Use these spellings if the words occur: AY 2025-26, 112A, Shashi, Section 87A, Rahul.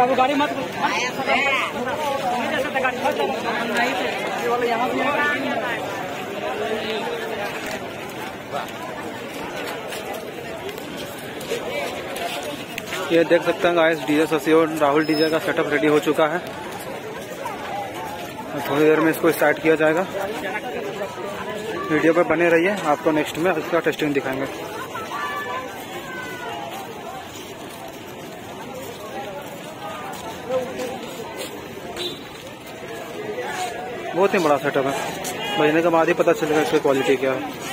बाबू गाड़ी मत ये देख सकते हैं गाइस डीजे शशि और राहुल डीजे का सेटअप रेडी हो चुका है। थोड़ी देर में इसको स्टार्ट किया जाएगा। वीडियो पर बने रहिए, आपको नेक्स्ट में इसका टेस्टिंग दिखाएंगे। बहुत ही बड़ा सेटअप है, बजने के बाद ही पता चलेगा इसकी क्वालिटी क्या है।